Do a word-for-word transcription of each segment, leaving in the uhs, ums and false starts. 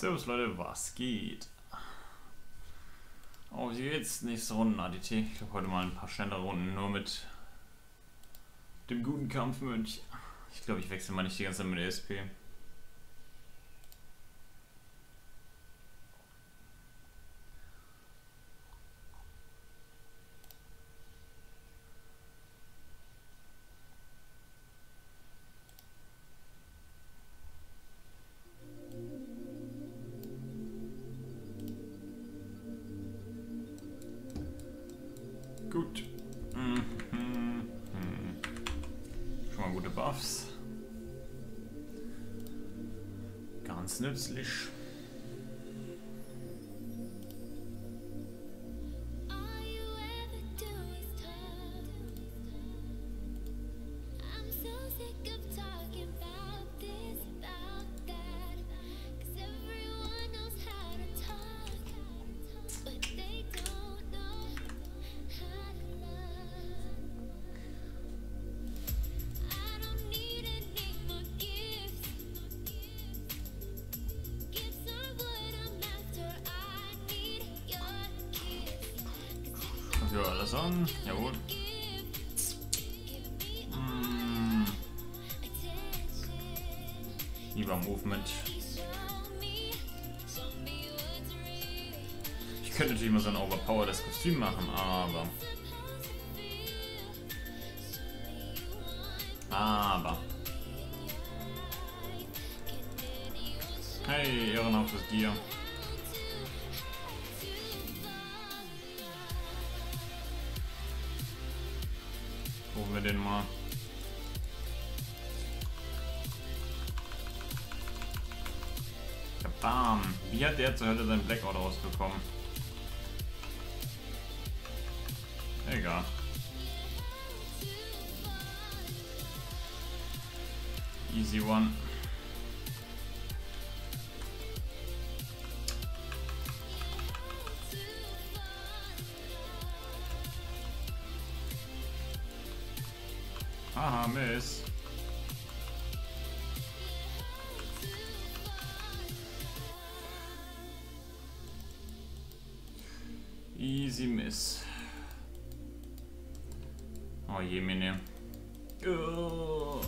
Servus Leute, was geht? Auf geht's, nächste Runde A D T. Ich glaube heute mal ein paar schnellere Runden, nur mit dem guten Kampfmönch. Ich glaube, ich wechsle mal nicht die ganze Zeit mit der S P. Gut. Mhm. Mhm. Schon mal gute Buffs. Ganz nützlich. Ja, alles an. Jawohl. Hm. Lieber Movement. Ich könnte natürlich mal so ein Overpower das Kostüm machen, aber... Aber... Hey, ehrenhaftes Gear. Proben wir den mal. Bam! Wie hat der zur Hölle seinen Blackout rausbekommen? Egal. Easy one. Aha, Mist. Easy Miss. Oh je, meine. Oh.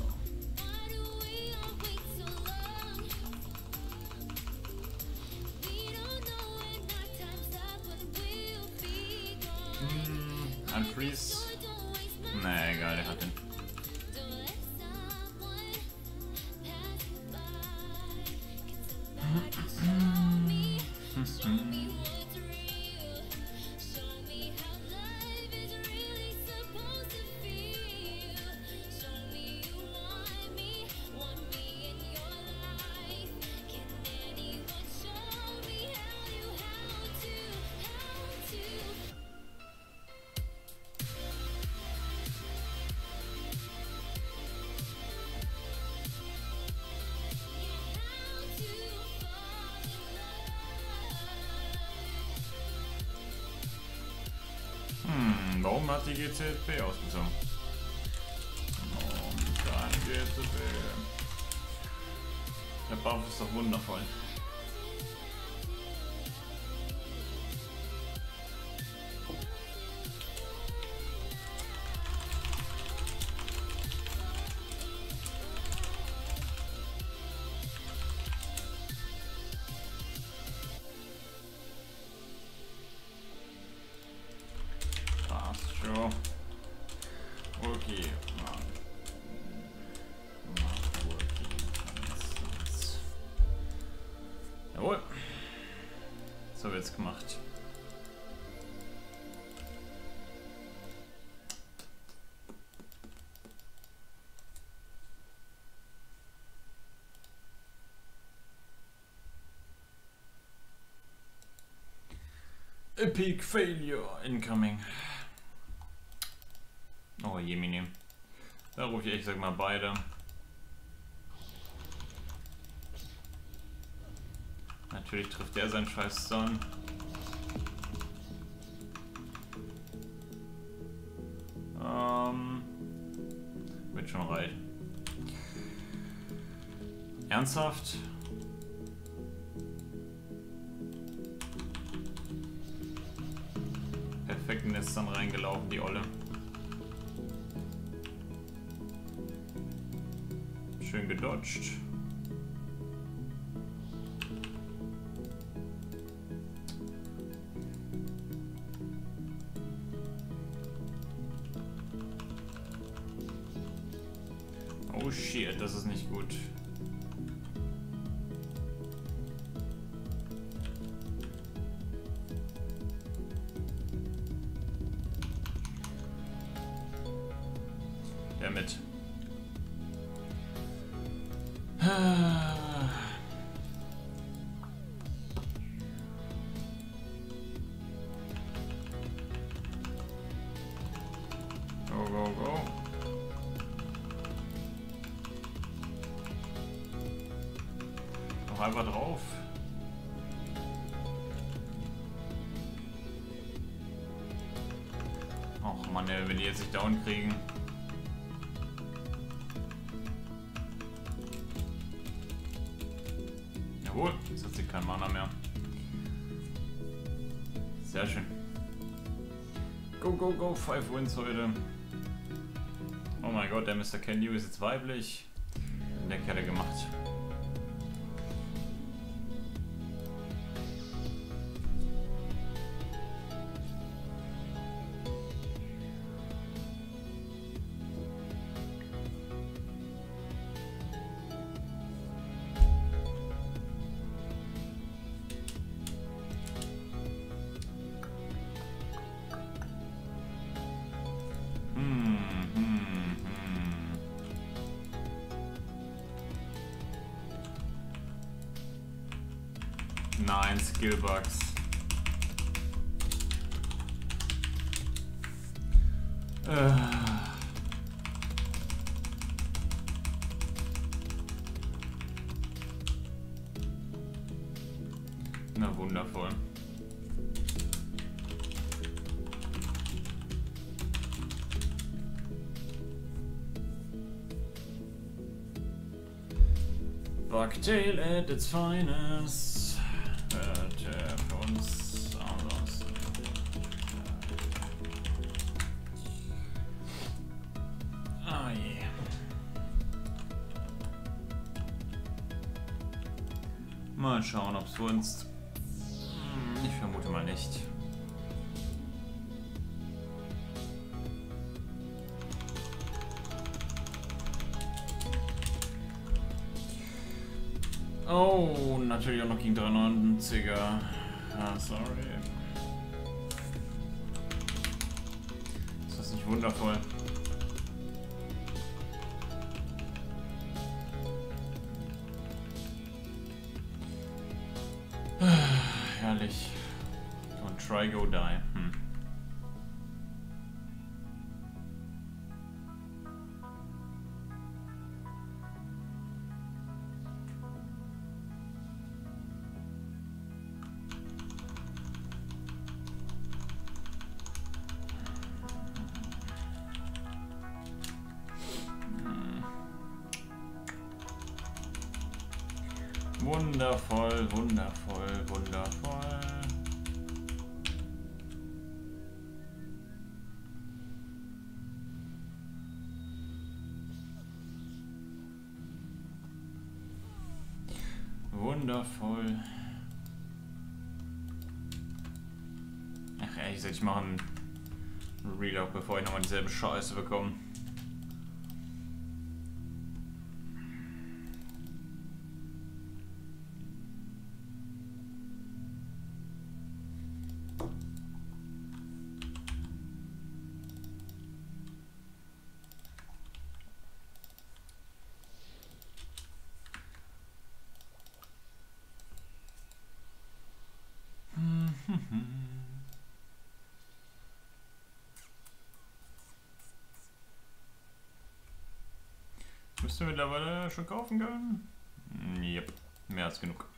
Hm, ein Freeze. Na egal, der hat den. Hm, warum hat die G T S B ausgesungen? Warum kann G T S B? Der Buff ist doch wundervoll. So. Okay, mal. Mal kurz. Jawohl. So wird's gemacht. Epic Failure incoming. Oh je, Mini. Da rufe ich echt, sag mal, beide. Natürlich trifft der seinen scheiß Stun. Ähm. Wird schon reichen. Ernsthaft? Insektennests dann reingelaufen, die Olle. Schön gedodged. Oh shit, das ist nicht gut. Damit. Go, go, go. Noch einmal drauf. Och Mann, ey, wenn die jetzt nicht down kriegen. Jawohl, jetzt hat sie keinen Mana mehr. Sehr schön. Go, go, go, five Wins heute. Oh mein Gott, der Mister Can You ist jetzt weiblich. In der Kette gemacht. Nein, Skillbugs. Äh. Na wundervoll. Bugtail at its finest. Mal schauen, ob es uns. Ich vermute mal nicht. Oh, natürlich auch noch gegen dreiundneunziger. Ah, sorry. Ist das nicht wundervoll? Herrlich. Don't try, go die. Hm. Wundervoll, wundervoll, wundervoll. Wundervoll. Ach ehrlich gesagt, ich mache einen Reload, bevor ich nochmal dieselbe Scheiße bekomme. Müsste mittlerweile schon kaufen können? Yep, mehr als genug.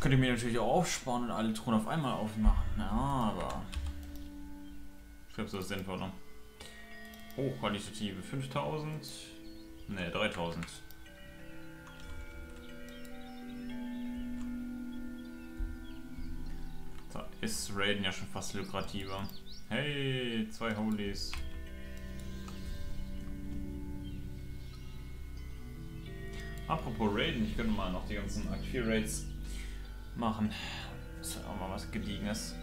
Könnte ich mir natürlich auch aufsparen und alle Truhen auf einmal aufmachen. Ja, aber ich glaube, das ist sinnvoller. Hochqualitative fünftausend. Ne, dreitausend. ist Raiden ja schon fast lukrativer. Hey, zwei Holies. Apropos Raiden, ich könnte mal noch die ganzen Akt vier Raids machen. Das ist halt auch mal was Gediegenes.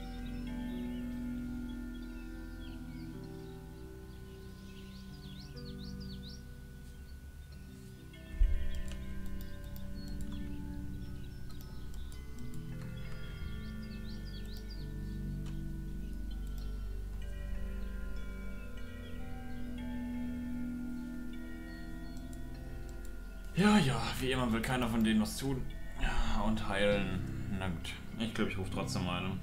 Ja, ja, wie immer will keiner von denen was tun und heilen. Na gut, ich glaube, ich rufe trotzdem eine.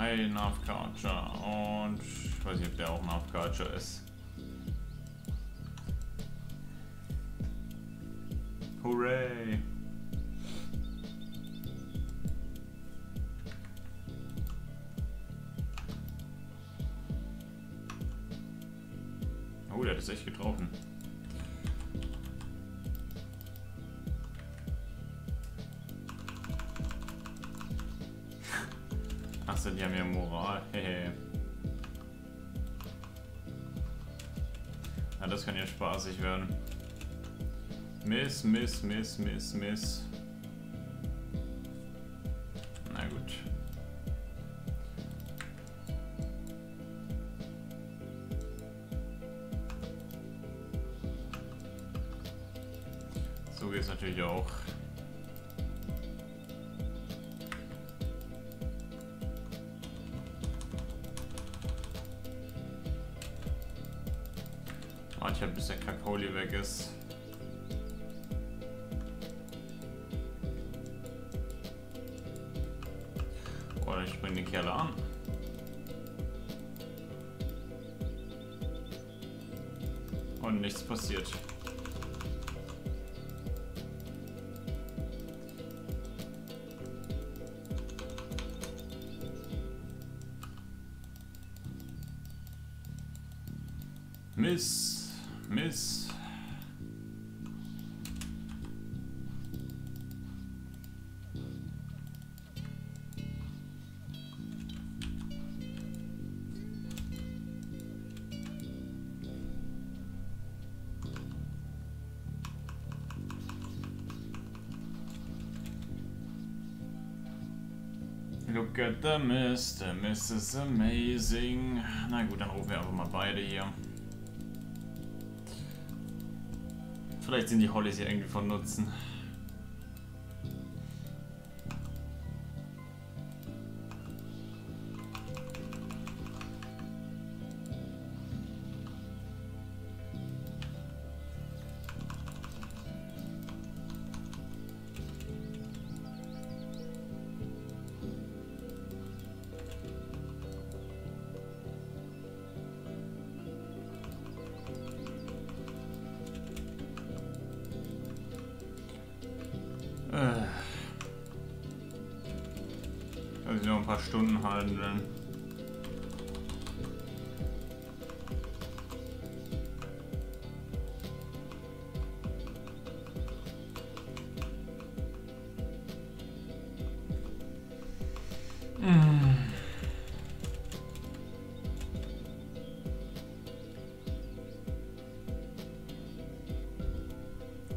Ein Nav-Catcher und ich weiß nicht, ob der auch Nav-Catcher ist. Hooray! Oh, der hat es echt getroffen. Achso, die haben ja Moral. Hehe. Na, das kann ja spaßig werden. Miss, miss, miss, miss, miss. Na gut. So geht's natürlich auch. Warte halt, bis der Kakoli weg ist. Oder ich springe die Kerle an. Und nichts passiert. Miss. Miss. Look at the mist. The mist is amazing. Na gut, dann rufen wir einfach mal beide hier. Vielleicht sind die Hollies hier irgendwie von Nutzen. Also noch ein paar Stunden halten. Mmh.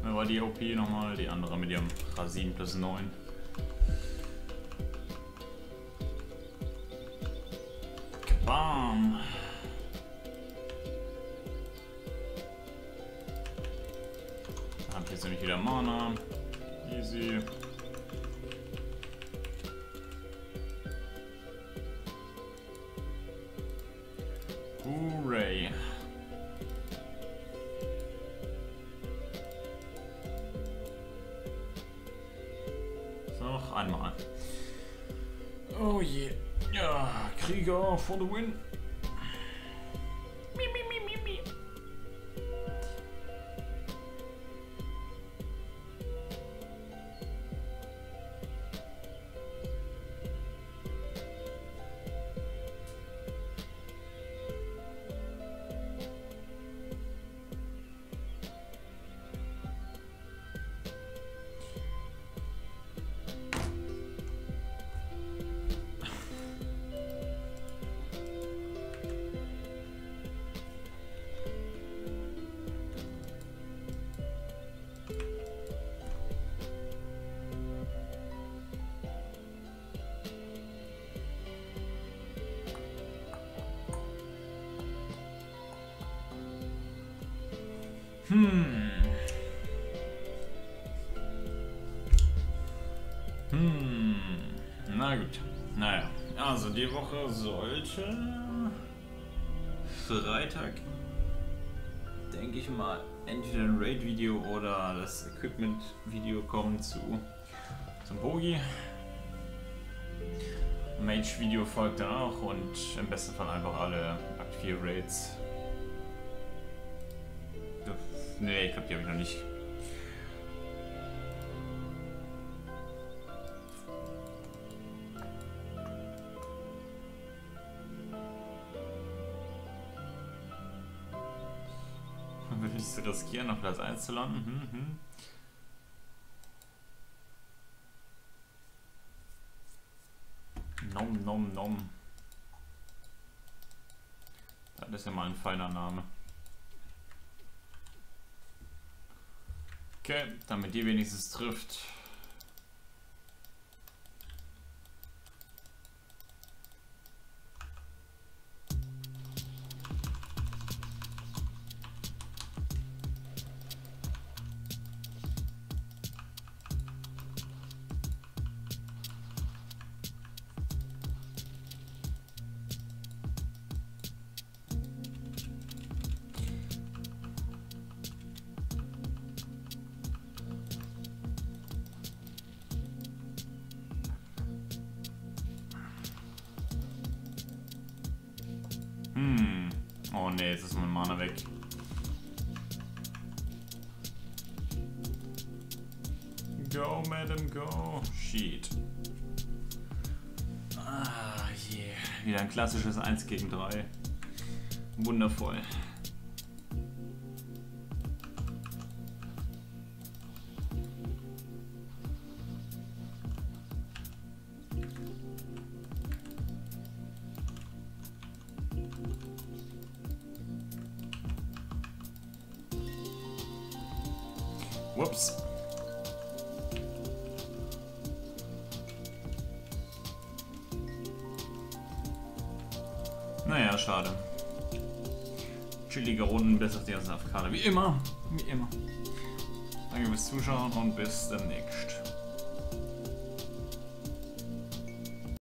Da war die O P nochmal, die andere mit ihrem sieben plus neun. Bam! Da hab ich jetzt nämlich wieder Mana. Easy. Hooray! So, noch einmal. Oh je. Yeah. Ja, Krieger for the win. Mi, mi, mi, mi, mi. Hm. Hm. Na gut. Naja. Also die Woche sollte Freitag, denke ich mal, entweder ein Raid-Video oder das Equipment-Video kommen zu zum Bogi. Mage-Video folgt danach und im besten Fall einfach alle Akt vier Raids. Ne, ich glaube, die habe ich noch nicht. Würde ich so riskieren, auf Platz eins zu landen? Hm, hm. Nom nom nom. Das ist ja mal ein feiner Name. Okay, damit die wenigstens trifft. Hm. Oh ne, jetzt ist mein Mana weg. Go, Madam, go. Shit. Ah, yeah. Wieder ein klassisches eins gegen drei. Wundervoll. Whoops. Naja, schade. Chillige Runden, besser als die ganze Afkade. Wie immer. Wie immer. Danke fürs Zuschauen und bis demnächst.